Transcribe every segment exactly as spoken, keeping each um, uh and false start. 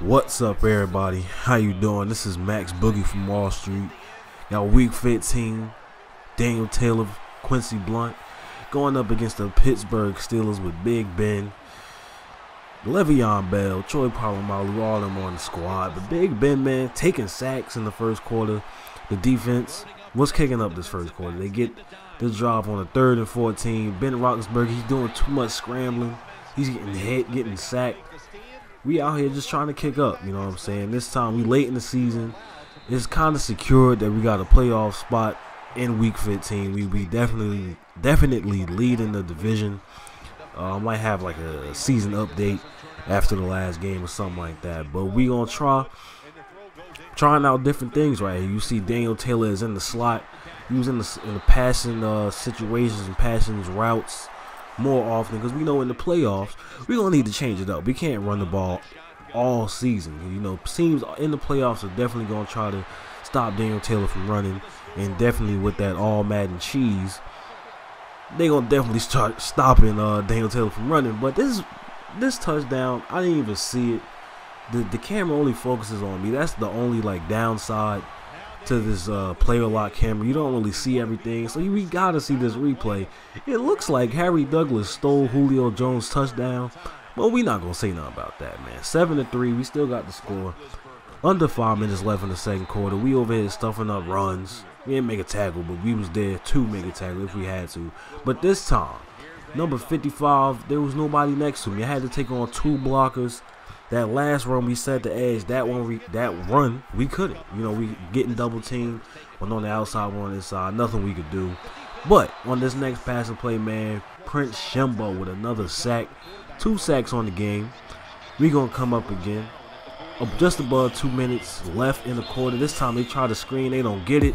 What's up, everybody? How you doing? This is Maxx Boogie from Wall Street. Now, week fifteen, Daniel Taylor, Quincy Blount, going up against the Pittsburgh Steelers with Big Ben, Le'Veon Bell, Troy Polamalu, all them on the squad. But Big Ben, man, taking sacks in the first quarter. The defense was kicking up this first quarter. They get the drop on the third and fourteen. Ben Roethlisberger, he's doing too much scrambling. He's getting hit, getting sacked. We out here just trying to kick up, you know what I'm saying? This time, we late in the season. It's kind of secured that we got a playoff spot in week fifteen. We be definitely, definitely leading the division. Uh, I might have like a season update after the last game or something like that. But we gonna try, trying out different things right here. You see Daniel Taylor is in the slot. He was in the, in the passing uh, situations and passing routes more often, because we know in the playoffs we're gonna need to change it up. We can't run the ball all season. You know, teams in the playoffs are definitely gonna try to stop Daniel Taylor from running, and definitely with that all Madden cheese, they're gonna definitely start stopping uh, Daniel Taylor from running. But this this touchdown, I didn't even see it. The the camera only focuses on me. That's the only like downside to this uh, player lock camera. You don't really see everything, so you, we gotta see this replay. It looks like Harry Douglas stole Julio Jones' touchdown, but we not gonna say nothing about that, man. seven to three, we still got the score. Under five minutes left in the second quarter. We over here stuffing up runs. We didn't make a tackle, but we was there to make a tackle if we had to. But this time, number fifty-five, there was nobody next to me. I had to take on two blockers. That last run we set the edge, that one we, that run we couldn't. You know, we getting double teamed. One on the outside, one on the inside, nothing we could do. But on this next passing play, man, Prince Shembo with another sack, two sacks on the game. We gonna come up again. Just above two minutes left in the quarter. This time they try to screen, they don't get it.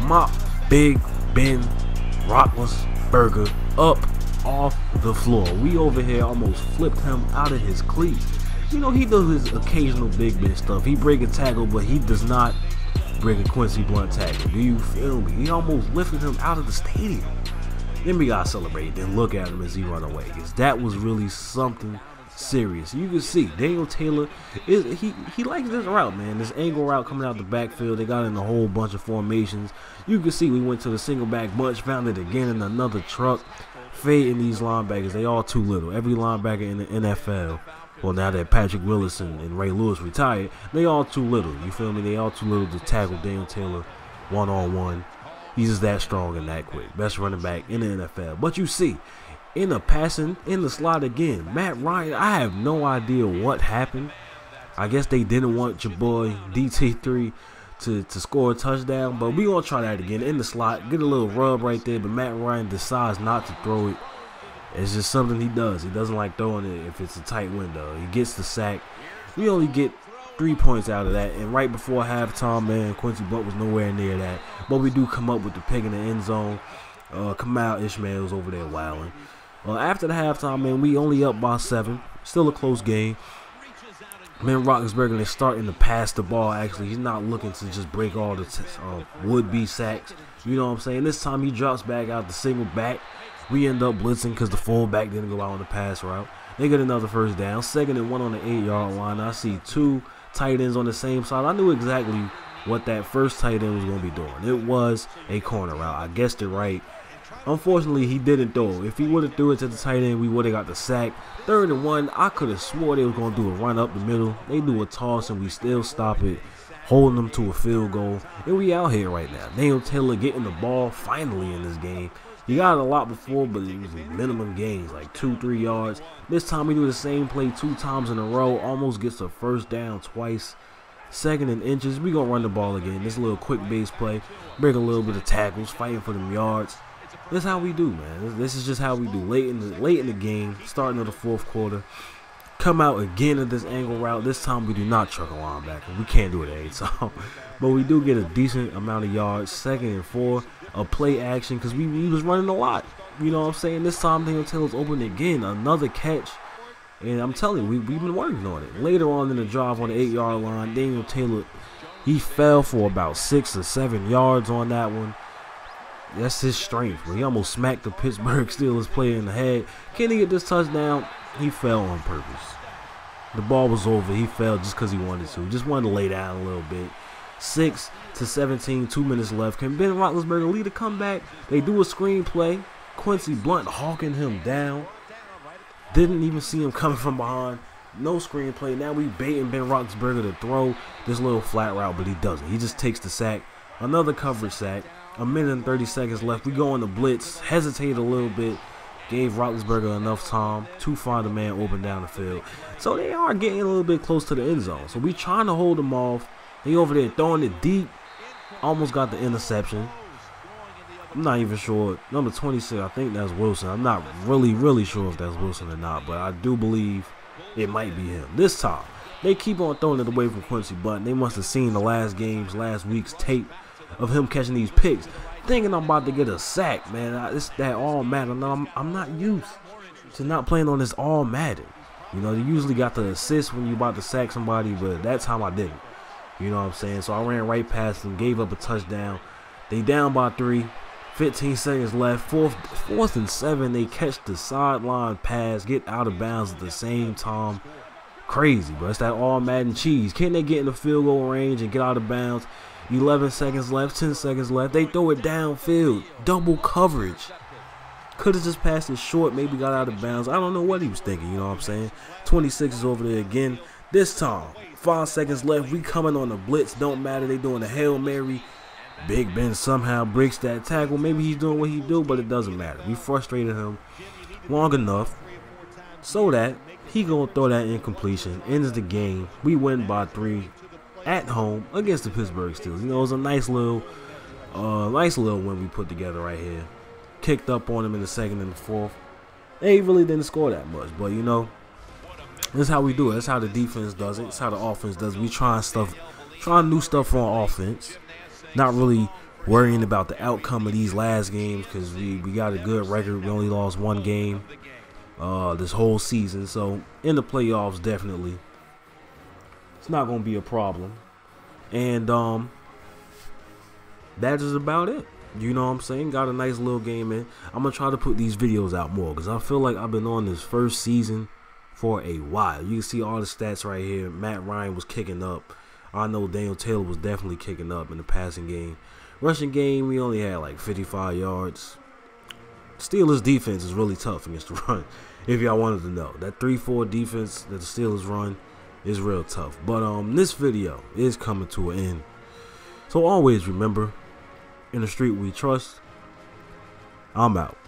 My Big Ben Roethlisberger up off the floor. We over here almost flipped him out of his cleat. You know, he does his occasional Big Ben stuff. He break a tackle, but he does not break a Quincy Blount tackle. Do you feel me? He almost lifted him out of the stadium. Then we got celebrated. Then look at him as he run away. Because that was really something serious. You can see Daniel Taylor is he he likes this route, man. This angle route coming out the backfield. They got in a whole bunch of formations. You can see we went to the single back bunch, found it again in another truck. Fading these linebackers, they all too little. Every linebacker in the N F L, well, now that Patrick Willis and, and Ray Lewis retired, they all too little. You feel me? They all too little to tackle Daniel Taylor one on one. He's just that strong and that quick. Best running back in the N F L. But you see, in the passing, in the slot again, Matt Ryan. I have no idea what happened. I guess they didn't want your boy D T three To, to score a touchdown, but we gonna try that again in the slot. Get a little rub right there, but Matt Ryan decides not to throw it. It's just something he does. He doesn't like throwing it if it's a tight window. He gets the sack. We only get three points out of that, and right before halftime, man, Quincy Blount was nowhere near that, but we do come up with the pick in the end zone. uh, Kamal Ishmael's over there wilding. Uh, after the halftime, man, we only up by seven. Still a close game. Ben Roethlisberger is starting to pass the ball, actually. He's not looking to just break all the uh, would-be sacks. You know what I'm saying? This time he drops back out the single back. We end up blitzing because the fullback didn't go out on the pass route. They get another first down. Second and one on the eight-yard line. I see two tight ends on the same side. I knew exactly what that first tight end was going to be doing. It was a corner route. I guessed it right. Unfortunately, he didn't throw. If he would have threw it to the tight end, we would have got the sack. Third and one, I could have swore they were going to do a run up the middle. They do a toss, and we still stop it, holding them to a field goal. And we out here right now. Daniel Taylor getting the ball finally in this game. He got it a lot before, but it was minimum gains, like two, three yards. This time, we do the same play two times in a row. Almost gets a first down twice. Second and inches, we going to run the ball again. This little quick base play, break a little bit of tackles, fighting for them yards. That's how we do, man. This is just how we do. Late in the late in the game, starting of the fourth quarter, come out again at this angle route. This time we do not truck a linebacker. We can't do it at eight, so. But we do get a decent amount of yards. Second and four, a play action, because we, we was running a lot. You know what I'm saying? This time Daniel Taylor's open again, another catch. And I'm telling you, we, we've been working on it. Later on in the drive on the eight-yard line, Daniel Taylor, he fell for about six or seven yards on that one. That's his strength. He almost smacked the Pittsburgh Steelers player in the head. Can he get this touchdown? He fell on purpose. the ball was over. He fell just because he wanted to. He just wanted to lay down a little bit. six to seventeen, two minutes left. Can Ben Roethlisberger lead a comeback? They do a screenplay. Quincy Blount hawking him down. Didn't even see him coming from behind. No screenplay. Now we baiting Ben Roethlisberger to throw this little flat route, but he doesn't. He just takes the sack. Another coverage sack. A minute and thirty seconds left. We go on the blitz. Hesitated a little bit. Gave Roethlisberger enough time to find a man open down the field. So they are getting a little bit close to the end zone. So we trying to hold them off. He over there throwing it deep. Almost got the interception. I'm not even sure. Number twenty-six, I think that's Wilson. I'm not really, really sure if that's Wilson or not, but I do believe it might be him. This time, they keep on throwing it away from Quincy Blount. They must have seen the last game's, last week's tape of him catching these picks, thinking I'm about to get a sack, man. I, it's that all Madden. I'm, I'm not used to not playing on this all Madden. You know, you usually got the assist when you're about to sack somebody, but that time I didn't. You know what I'm saying? So I ran right past them, gave up a touchdown. They down by three. fifteen seconds left. Fourth, fourth and seven. They catch the sideline pass, get out of bounds at the same time. Crazy, bro. It's that all Madden cheese. Can they get in the field goal range and get out of bounds? eleven seconds left. ten seconds left. They throw it downfield. Double coverage. Could have just passed it short. Maybe got out of bounds. I don't know what he was thinking. You know what I'm saying? twenty-six is over there again. This time, five seconds left. We coming on the blitz. Don't matter. They doing a Hail Mary. Big Ben somehow breaks that tackle. Maybe he's doing what he do, but it doesn't matter. We frustrated him long enough so that he going to throw that incompletion. Ends the game. We win by three at home against the Pittsburgh Steelers. You know, it was a nice little, uh, nice little win we put together right here. Kicked up on him in the second and the fourth. They really didn't score that much, but, you know, that's how we do it. That's how the defense does it. That's how the offense does it. We trying stuff, trying new stuff on offense. Not really worrying about the outcome of these last games because we, we got a good record. We only lost one game uh, this whole season. So, in the playoffs, definitely, it's not going to be a problem. And um, that is about it. You know what I'm saying? Got a nice little game in. I'm going to try to put these videos out more because I feel like I've been on this first season for a while. You can see all the stats right here. Matt Ryan was kicking up. I know Daniel Taylor was definitely kicking up in the passing game. Rushing game, we only had like fifty-five yards. Steelers defense is really tough against the run, if y'all wanted to know. That three four defense that the Steelers run is real tough. But um, this video is coming to an end. So always remember, in the street we trust. I'm out.